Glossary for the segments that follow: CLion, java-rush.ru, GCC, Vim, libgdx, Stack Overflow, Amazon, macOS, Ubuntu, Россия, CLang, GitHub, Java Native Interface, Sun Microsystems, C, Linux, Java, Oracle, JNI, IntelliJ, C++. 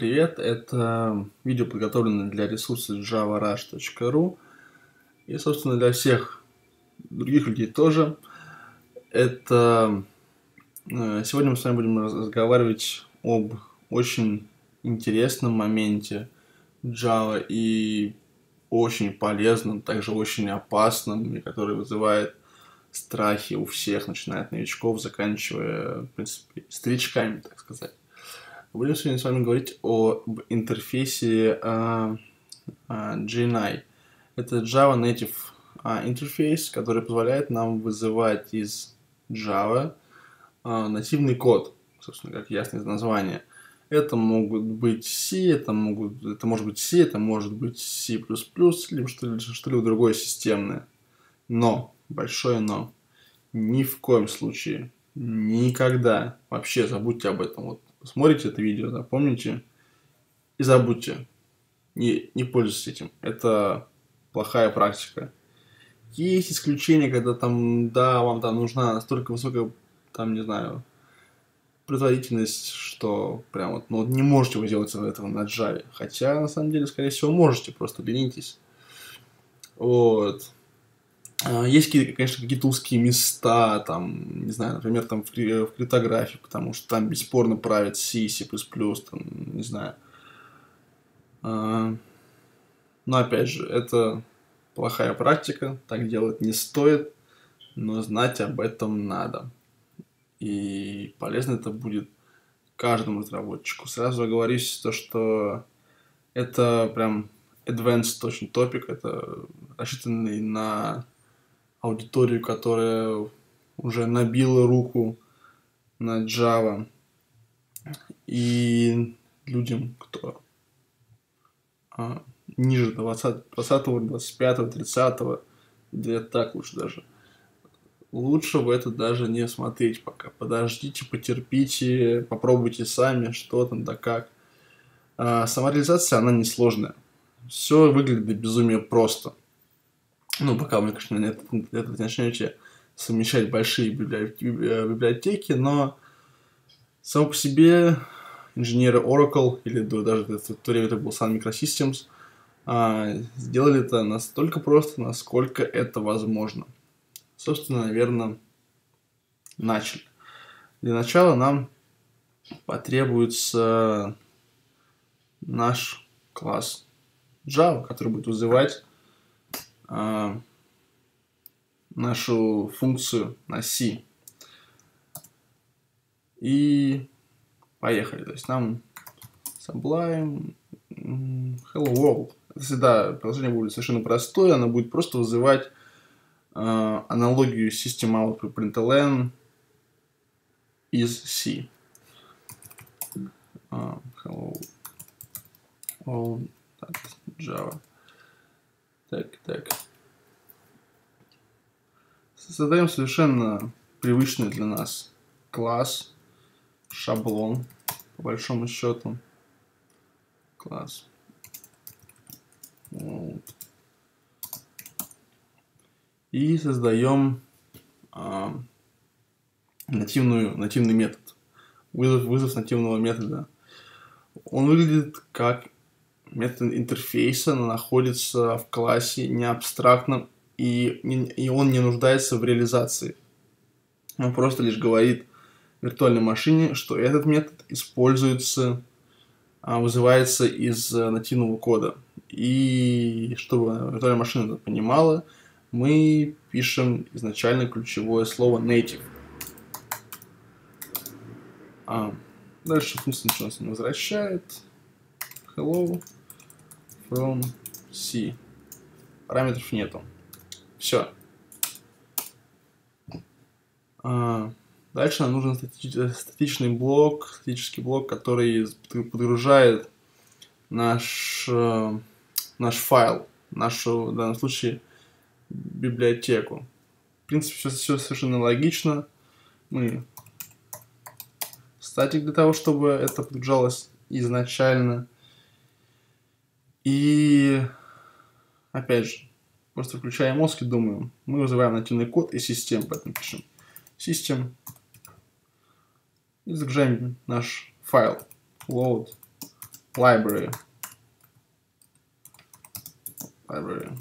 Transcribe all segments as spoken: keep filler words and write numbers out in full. привет! Это видео подготовлено для ресурса java-rush.ru и, собственно, для всех других людей тоже. Это сегодня мы с вами будем разговаривать об очень интересном моменте Java и очень полезном, также очень опасном, и который вызывает страхи у всех, начиная от новичков, заканчивая, в принципе, старичками, так сказать. Будем сегодня с вами говорить об интерфейсе uh, uh, джи эн ай. Это Java Native Interface, который позволяет нам вызывать из Java uh, нативный код, собственно, как ясно из названия. Это могут быть C, это, могут, это может быть C, это может быть C++, либо что-либо что другое системное. Но, большое но, ни в коем случае, никогда, вообще забудьте об этом. Вот смотрите это видео, запомните и забудьте. Не, не пользуйтесь этим. Это плохая практика. Есть исключения, когда там, да, вам там нужна настолько высокая, там, не знаю, производительность, что прям вот, ну, вот не можете вы делать этого на Java. Хотя, на самом деле, скорее всего, можете, просто ленитесь. Вот. Есть, конечно, какие-то узкие места, там, не знаю, например, там в криптографии, потому что там бесспорно правят C, C++, там, не знаю. Но, опять же, это плохая практика, так делать не стоит, но знать об этом надо. И полезно это будет каждому разработчику. Сразу оговорюсь, то, что это прям advanced очень топик, это рассчитанный на аудиторию, которая уже набила руку на Java, и людям, кто а, ниже двадцатого, двадцатого, двадцать пятого, тридцатого, где-то так лучше даже. Лучше в это даже не смотреть пока. Подождите, потерпите, попробуйте сами, что там да как. А, сама реализация, она несложная. Все выглядит до безумия просто. Ну, пока вы, конечно, это, это начнете совмещать большие библиотеки, но само по себе инженеры Oracle, или даже в то время это был Sun Microsystems, сделали это настолько просто, насколько это возможно. Собственно, наверное, начали. Для начала нам потребуется наш класс Java, который будет вызывать нашу функцию на C. И поехали. То есть нам sublime hello world. Если, да, приложение будет совершенно простое, оно будет просто вызывать э, аналогию system out println из C. Uh, hello world Java. Так, так. Создаем совершенно привычный для нас класс, шаблон, по большому счету. Класс. Вот. И создаем э, нативную, нативный метод. Вызов, вызов нативного метода. Он выглядит как метод интерфейса, находится в классе не абстрактном, и, и он не нуждается в реализации. Он просто лишь говорит виртуальной машине, что этот метод используется, вызывается из нативного кода. И чтобы виртуальная машина это понимала, мы пишем изначально ключевое слово native. А дальше функция ничего не возвращает. Hello from C. Параметров нету. Все. А дальше нам нужен стати статичный блок, статический блок, который подгружает наш, наш файл, нашу, в данном случае, библиотеку. В принципе, все, все совершенно логично. Мы статик для того, чтобы это подгружалось изначально. И, опять же, просто включаем мозг и думаем. Мы вызываем нативный код и систем, поэтому пишем system. И загружаем наш файл load library. Library.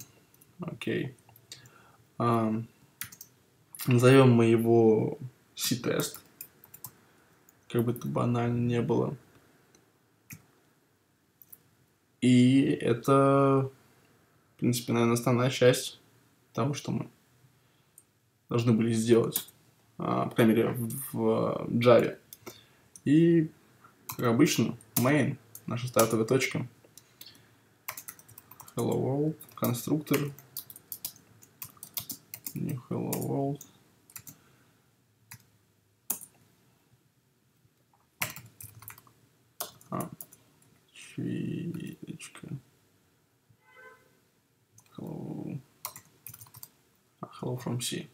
Окей. Okay. Um, назовем мы его ctest. Как бы это банально не было. И это, в принципе, наверное, основная часть того, что мы должны были сделать. А, по крайней мере, в, в Java. И, как обычно, main, наша стартовая точка. Hello world, конструктор. Не hello world. А, чуечка. Hello. А, hello from C.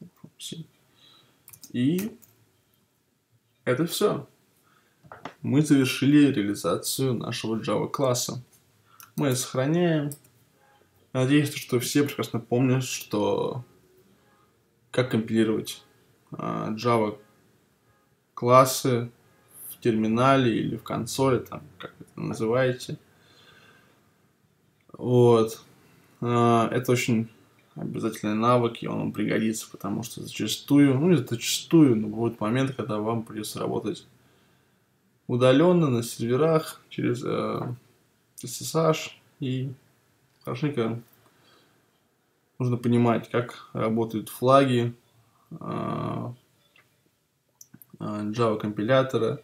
Hello from C. И это все. Мы завершили реализацию нашего Java класса. Мы сохраняем. Надеюсь, что все прекрасно помнят, что как компилировать uh, Java классы в терминале или в консоли, там, как вы это называете. Вот. Uh, это очень обязательный навык, и он вам пригодится, потому что зачастую, ну не зачастую, но будет момент, когда вам придется работать удаленно на серверах через uh, эс эс аш, и хорошенько нужно понимать, как работают флаги uh, Java компилятора,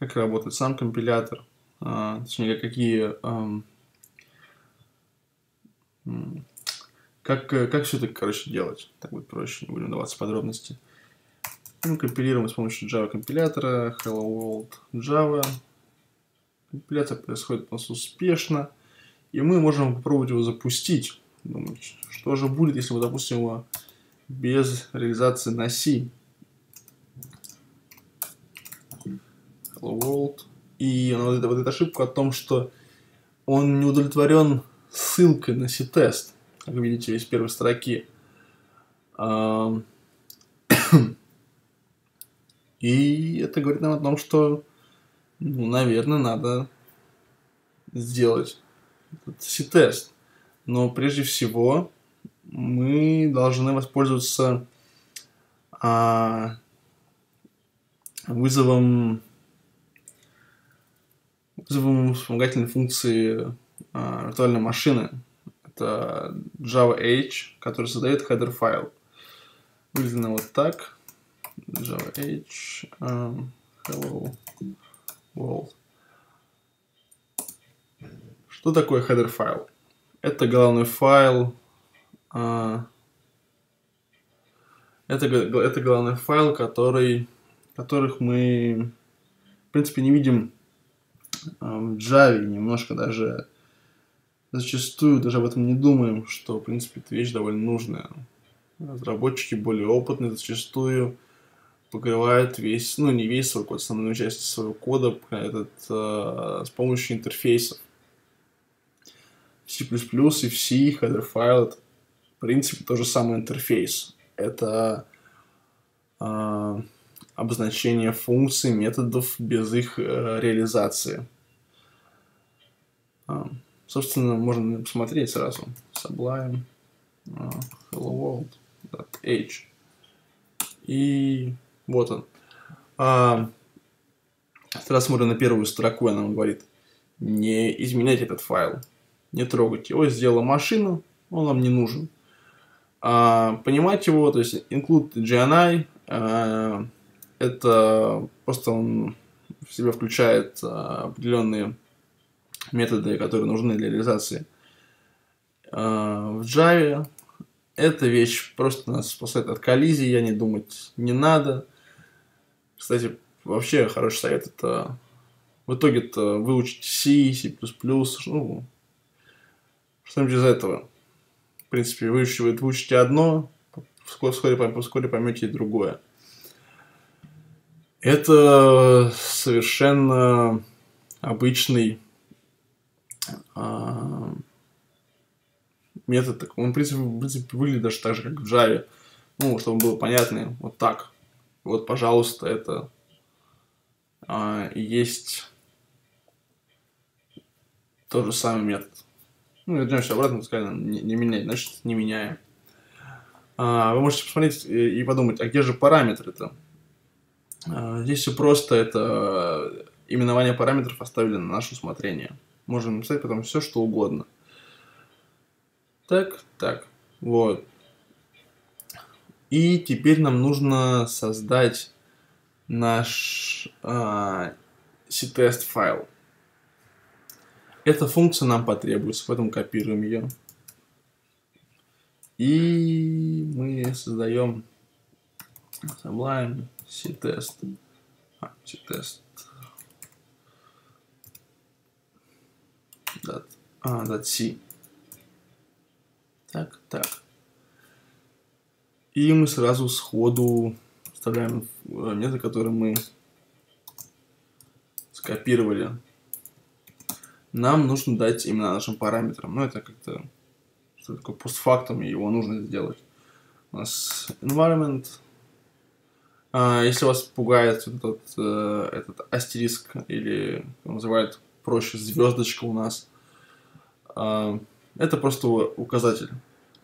как работает сам компилятор, uh, точнее какие um, как, как все это, короче, делать. Так будет проще, не будем даваться в подробности. Мы компилируем с помощью Java компилятора. Hello World Java. Компиляция происходит у нас успешно, и мы можем попробовать его запустить. Думать, что же будет, если мы запустим его без реализации на C. Hello World. И вот эта, вот эта ошибка о том, что он не удовлетворен ссылкой на ctest. Как вы видите, из первой строки. И это говорит нам о том, что, ну, наверное, надо сделать этот си-тест. Но прежде всего мы должны воспользоваться а, вызовом, вызовом вспомогательной функции а, виртуальной машины. Это java-h, который создает хедер файл. Выделено вот так. java-h um, hello world. Что такое хедер файл? Это главный файл. Uh, это, это главный файл, который, которых мы, в принципе, не видим uh, в Java, немножко даже. Зачастую даже об этом не думаем, что, в принципе, эта вещь довольно нужная. Разработчики более опытные зачастую покрывают весь, ну не весь свой код, основную часть своего кода этот, э, с помощью интерфейсов. В C++ и в C хедер файл, в принципе, тот же самый интерфейс. Это э, обозначение функций, методов без их э, реализации. Собственно, можно посмотреть сразу. Sublime, uh, hello world, h. И вот он. Uh, раз смотрим на первую строку, она нам говорит, не изменять этот файл, не трогать его, сделала машину, он нам не нужен. Uh, понимать его, то есть include джи эн ай, uh, это просто он в себя включает uh, определенные методы, которые нужны для реализации uh, в Java. Эта вещь просто нас спасает от коллизии, я не думать не надо. Кстати, вообще хороший совет это в итоге-то выучить C, C++, ну, что-нибудь из этого. В принципе, вы выучите одно, вскоре, вскоре поймете и другое. Это совершенно обычный метод. Он, в принципе, в принципе, выглядит даже так же, как в Java. Ну, чтобы было понятно, вот так. Вот, пожалуйста, это а, и есть тот же самый метод. Ну, вернемся обратно, скажем, не, не менять, значит, не меняем. А, вы можете посмотреть и, и подумать, а где же параметры-то? А, здесь все просто, это именование параметров оставили на наше усмотрение. Можем написать потом все, что угодно. Так, так, вот. И теперь нам нужно создать наш а, си тест файл. Эта функция нам потребуется, поэтому копируем ее. И мы создаем sublime ctest. А, ctest. That, а, that c. Так, так. И мы сразу сходу вставляем метод, который мы скопировали. Нам нужно дать имена нашим параметрам. Ну, это как-то что такое постфактум, и его нужно сделать. У нас environment. А, если вас пугает вот этот, э, этот астериск, или называют проще звездочка у нас, э, это просто указатель.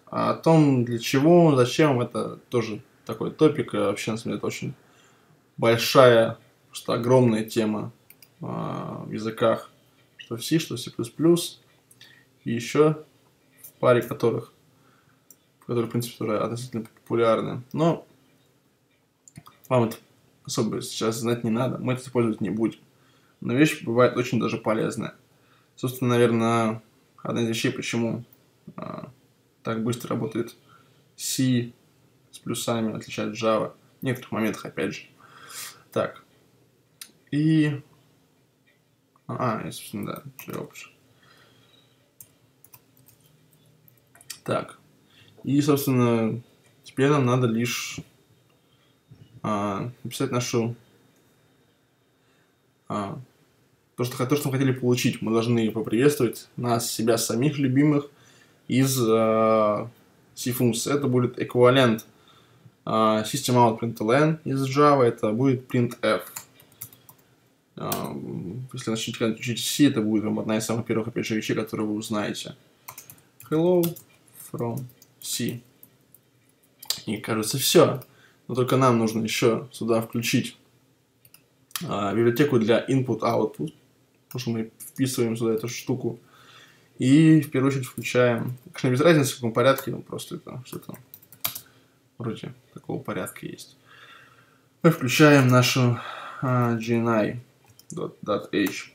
А о том, для чего, зачем, это тоже такой топик. Вообще, на самом деле, это очень большая, просто огромная тема э, в языках. Что в C, что в C++, и еще в паре которых, которые, в принципе, тоже относительно популярны. Но вам это особо сейчас знать не надо, мы это использовать не будем. Но вещь бывает очень даже полезная. Собственно, наверное, одна из вещей, почему э, так быстро работает C с плюсами, отличает Java. В некоторых моментах, опять же. Так. И... А, я, собственно, да. Так. И, собственно, теперь нам надо лишь а, написать нашу... А, то, что, то, что мы хотели получить. Мы должны поприветствовать нас, себя, самих любимых из а, C-функции. Это будет эквивалент а, system.out.println из Java. Это будет printf. Если начнете учить C, это будет вам одна из самых первых, опять же, вещей, которые вы узнаете. Hello from C. И, кажется, все. Но только нам нужно еще сюда включить а, библиотеку для input-output, потому что мы вписываем сюда эту штуку. И, в первую очередь, включаем... Конечно, без разницы, в каком порядке, ну, просто это что-то вроде такого порядка есть. Мы включаем нашу а, джи эн ай. .h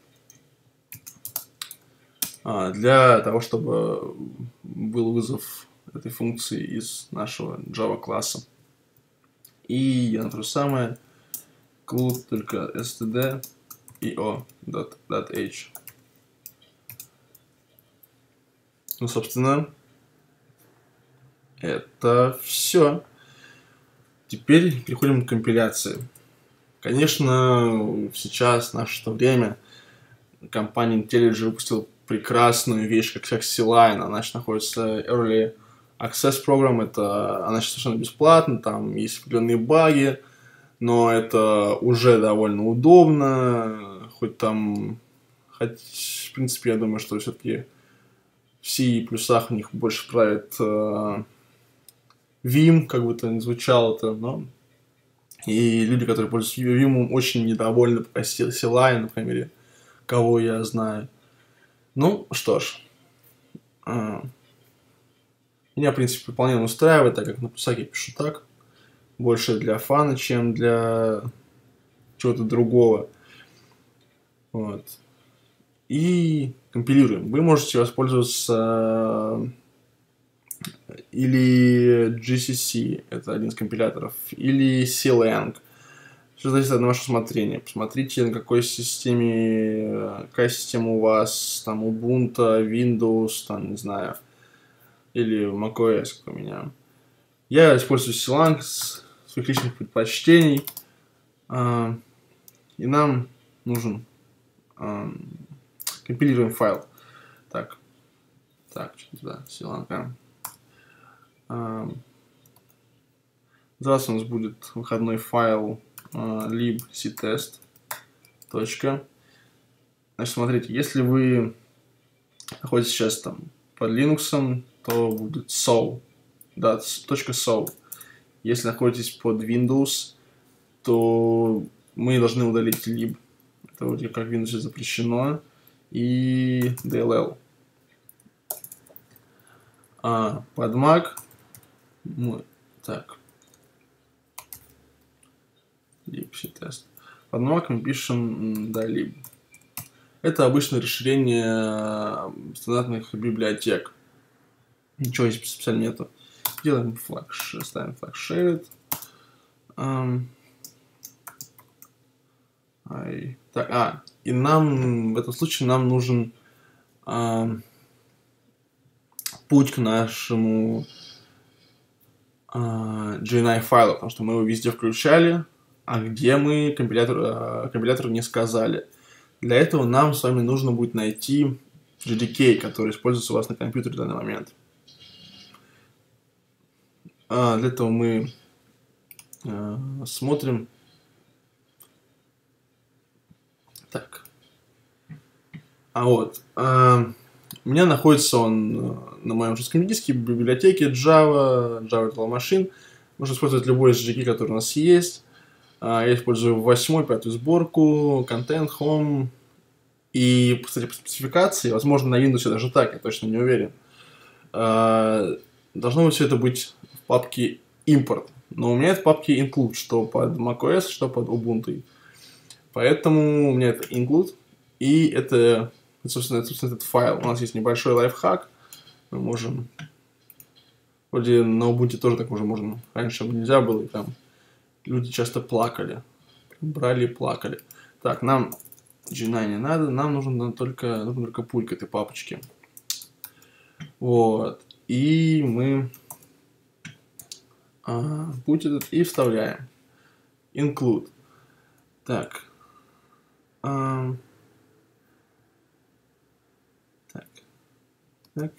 а, для того, чтобы был вызов этой функции из нашего Java класса. И я на то же самое include только std io.h. Ну, собственно, это все. Теперь переходим к компиляции. Конечно, сейчас, в наше время, компания IntelliJ выпустила прекрасную вещь, как CLion. Она сейчас находится в Early Access Program. Это, она сейчас совершенно бесплатна, там есть определенные баги, но это уже довольно удобно. Хоть там, хоть, в принципе, я думаю, что все-таки в C и плюсах у них больше правит э, Vim, как бы то ни звучало-то, но... И люди, которые пользуются Vim, очень недовольны пока CLion, например, кого я знаю. Ну, что ж. Меня, в принципе, вполне устраивает, так как на пусаке я пишу так. Больше для фана, чем для чего-то другого. Вот. И компилируем. Вы можете воспользоваться... или джи си си, это один из компиляторов, или CLang. Все зависит от вашего усмотрения. Посмотрите, на какой системе, какая система у вас, там, Ubuntu, Windows, там, не знаю, или macOS, как у меня. Я использую CLang с своих личных предпочтений, а, и нам нужен а, компилируем файл. Так, так, что-то, да, CLang. Uh, завтра у нас будет выходной файл uh, libctest. Значит, смотрите, если вы находится сейчас там под Linux, то будет so, да, точка .so. Если находитесь под Windows, то мы должны удалить lib. Это вроде как в Windows запрещено. И dll. А, под Mac. Ну, так. Липси-тест. Под Mac мы пишем, да, lib. Это обычное расширение стандартных библиотек. Ничего здесь специально нету. Делаем флаг, ставим флаг shared. Um, I, так, а, и нам в этом случае нам нужен uh, путь к нашему uh, джей эн ай файлу, потому что мы его везде включали, а где мы компилятор, uh, компилятору не сказали. Для этого нам с вами нужно будет найти джей ди кей, который используется у вас на компьютере в данный момент. А, для этого мы э, смотрим. Так. А вот. Э, у меня находится он на моем жестком диске в библиотеке Java, Java Virtual Machine. Можно использовать любой из джей ди кей, который у нас есть. Я использую восьмую, пятую сборку, Content, Home. И, кстати, по спецификации, возможно, на Windows даже так, я точно не уверен. Должно все это быть в папке Import. Но у меня это папки Include, что под macOS, что под Ubuntu. Поэтому у меня это Include. И это, собственно, это, собственно, этот файл. У нас есть небольшой лайфхак. Мы можем... Вроде на Ubuntu тоже так уже можно. Раньше нельзя было, и там... Люди часто плакали. Брали и плакали. Так, нам джи найн не надо. Нам нужен только, нужен только пульк этой папочки. Вот. И мы а, путь этот и вставляем. Include. Так. А, так. Так.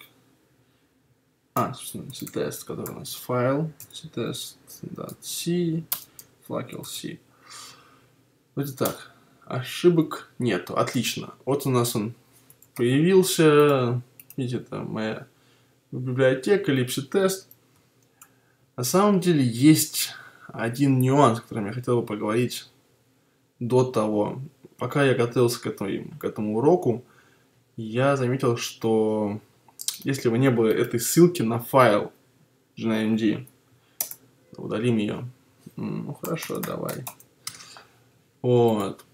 А, собственно, ctest, который у нас файл. ctest.c. Флакел C. Вот и так. Ошибок нету. Отлично. Вот у нас он появился. Видите, это моя библиотека, libgdx. На самом деле есть один нюанс, о котором я хотел бы поговорить до того. Пока я готовился к этому, к этому уроку, я заметил, что если бы не было этой ссылки на файл джи эн ай эм ди, удалим ее. Ну хорошо, давай. Вот.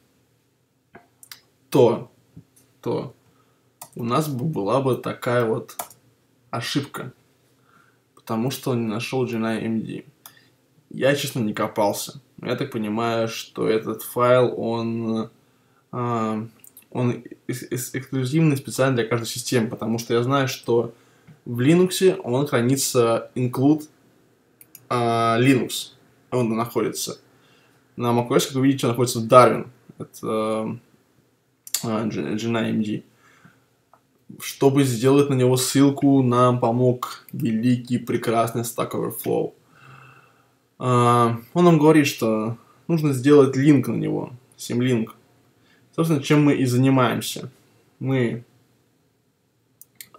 То, то у нас бы была бы такая вот ошибка. Потому что он не нашел джи эн ай эм ди. Я, честно, не копался. Но я так понимаю, что этот файл, он, а, он эксклюзивный специально для каждой системы. Потому что я знаю, что в Linux он хранится include а, Linux. Он находится. На macOS, как вы видите, он находится в Darwin. Это джи эн ай эм ди. Чтобы сделать на него ссылку, нам помог великий, прекрасный Stack Overflow. Uh, он нам говорит, что нужно сделать линк на него. Symlink. Собственно, чем мы и занимаемся. Мы...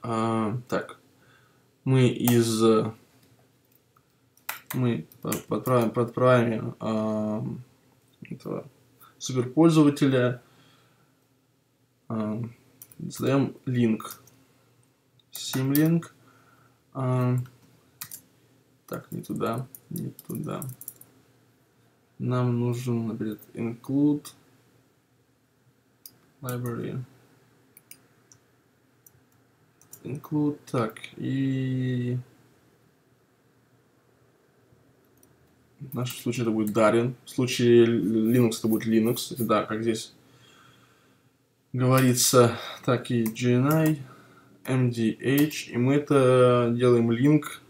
Uh, так. Мы из... Мы подправим, подправим э, этого суперпользователя, э, задаем линк, symlink, э, так, не туда, не туда, нам нужен, например, include library, include, так, и... В нашем случае это будет Darwin, в случае Linux это будет Linux, да, как здесь говорится, так и джи эн ай, mdh, и мы это делаем линк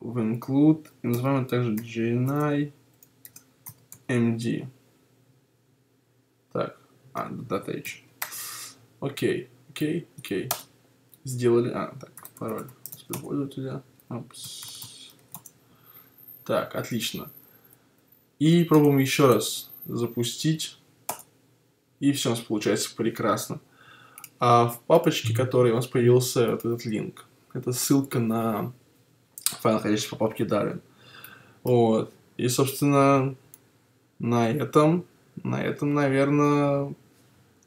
в include, и называем это также джи эн ай, md, так, а, .h, окей, окей, окей, сделали, а, так, пароль пользователя, опс. Так, отлично. И пробуем еще раз запустить. И все у нас получается прекрасно. а в папочке, в которой у нас появился вот этот линк. Это ссылка на файл, находящийся по папке Darwin. Вот. И, собственно, на этом, на этом, наверное,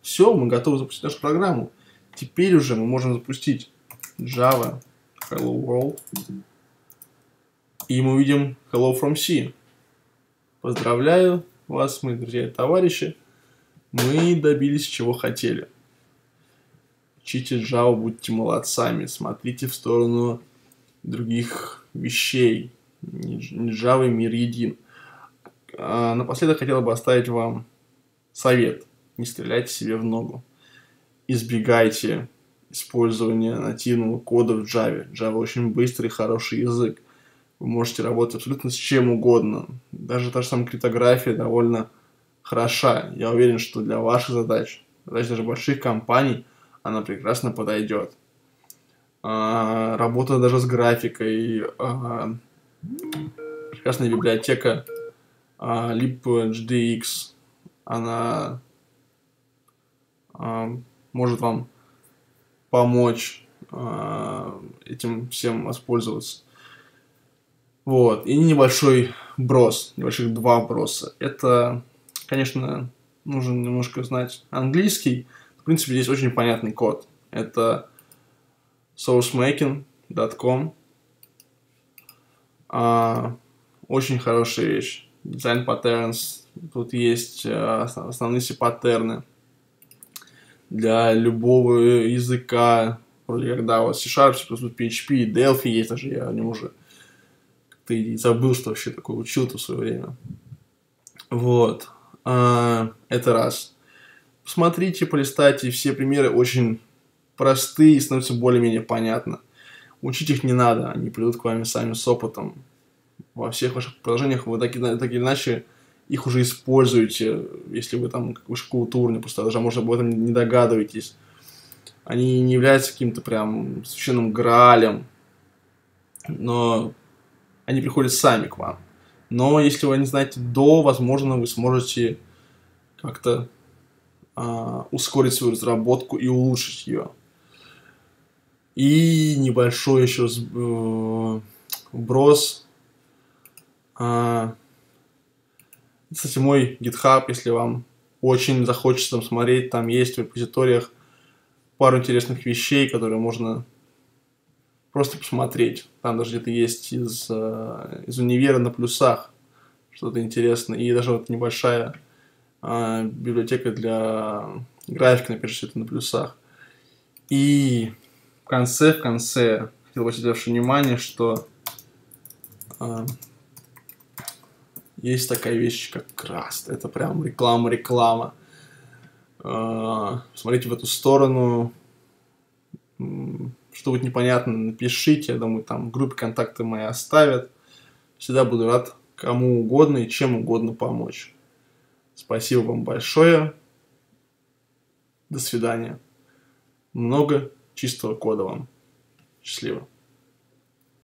все. Мы готовы запустить нашу программу. Теперь уже мы можем запустить Java Hello World. И мы увидим Hello from C. Поздравляю вас, мои друзья и товарищи. Мы добились, чего хотели. Учите Java, будьте молодцами. Смотрите в сторону других вещей. Не Java, мир един. А напоследок хотел бы оставить вам совет. Не стреляйте себе в ногу. Избегайте использования нативного кода в Java. Java очень быстрый и хороший язык. Вы можете работать абсолютно с чем угодно. Даже та же самая криптография довольно хороша. Я уверен, что для ваших задач, задач даже больших компаний, она прекрасно подойдет. А, работа даже с графикой. А, прекрасная библиотека а, libgdx. Она а, может вам помочь а, этим всем воспользоваться. Вот. И небольшой брос, небольших два броса. Это, конечно, нужно немножко знать английский. В принципе, здесь очень понятный код. Это sourcemaking точка com. А, очень хорошая вещь. Design patterns. Тут есть а, основные все паттерны для любого языка. Вроде как, да, вот C-Sharp, пи эйч пи, Delphi есть даже, я о нем уже и забыл, что вообще такое учил-то в свое время. Вот. А, это раз. Посмотрите, полистайте. Все примеры очень простые и становятся более-менее понятно. Учить их не надо. Они придут к вам сами с опытом. Во всех ваших приложениях вы так, так или иначе их уже используете. Если вы там выше какого-то уровня, просто даже, может, об этом не догадываетесь. Они не являются каким-то прям священным граалем. Но они приходят сами к вам. Но если вы не знаете до, возможно, вы сможете как-то э, ускорить свою разработку и улучшить ее. И небольшой еще э, вброс. Э, кстати, мой GitHub, если вам очень захочется там смотреть, там есть в репозиториях пару интересных вещей, которые можно просто посмотреть. Там даже где-то есть из, из универа на плюсах что-то интересное. И даже вот небольшая э, библиотека для графики, напишите, что это на плюсах. И в конце, в конце, хотел бы обратить ваше внимание, что э, есть такая вещь, как Краст. Это прям реклама, реклама. Э, смотрите в эту сторону. Что будет непонятно, напишите, я думаю, там в группе контакты мои оставят. Всегда буду рад кому угодно и чем угодно помочь. Спасибо вам большое. До свидания. Много чистого кода вам. Счастливо.